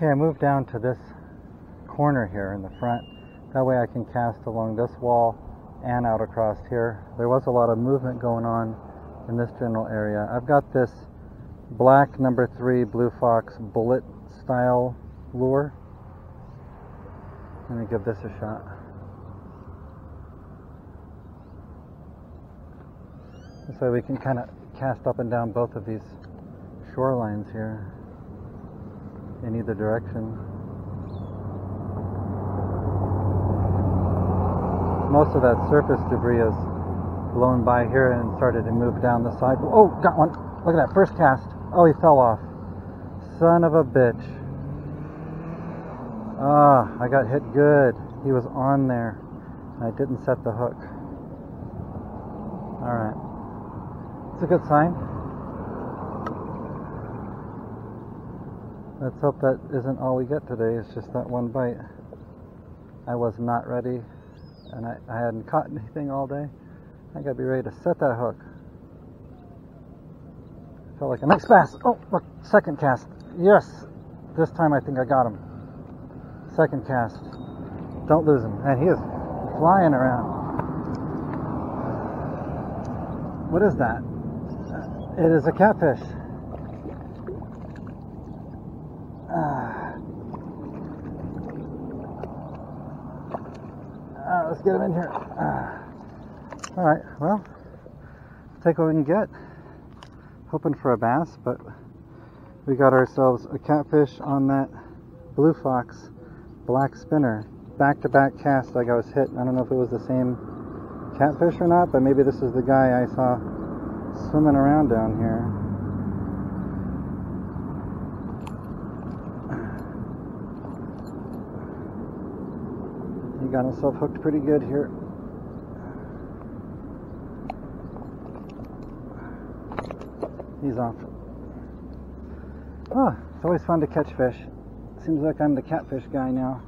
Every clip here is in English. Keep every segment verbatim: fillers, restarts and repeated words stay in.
Okay, I moved down to this corner here in the front. That way I can cast along this wall and out across here. There was a lot of movement going on in this general area. I've got this black number three Blue Fox bullet style lure. Let me give this a shot. This way we can kind of cast up and down both of these shorelines here in either direction. Most of that surface debris is blown by here and started to move down the side. Oh, got one. Look at that first cast. Oh, he fell off. Son of a bitch. Ah, I got hit good. He was on there. I didn't set the hook. All right. It's a good sign. Let's hope that isn't all we get today. It's just that one bite. I was not ready, and I, I hadn't caught anything all day. I gotta be ready to set that hook. Felt like a nice bass. Oh, look, second cast. Yes, this time I think I got him. Second cast. Don't lose him. And he is flying around. What is that? It is a catfish. Uh, let's get him in here. Uh, all right, well, take what we can get. Hoping for a bass, but we got ourselves a catfish on that Blue Fox black spinner. Back-to-back cast, like I was hit. I don't know if it was the same catfish or not, but maybe this is the guy I saw swimming around down here. Got himself hooked pretty good here. He's off. Oh, it's always fun to catch fish. Seems like I'm the catfish guy now.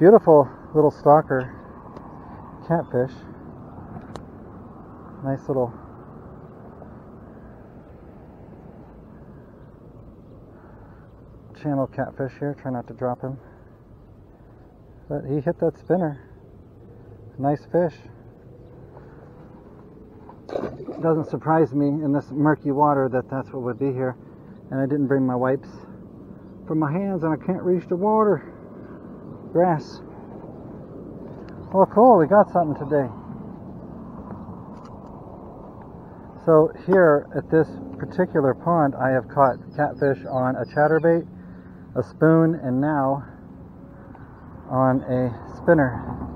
Beautiful little stalker catfish. Nice little channel catfish here. Try not to drop him. But he hit that spinner. Nice fish. Doesn't surprise me in this murky water that that's what would be here. And I didn't bring my wipes for my hands, and I can't reach the water. Grass. Well, cool, we got something today. So here at this particular pond, I have caught catfish on a chatterbait, a spoon, and now on a spinner.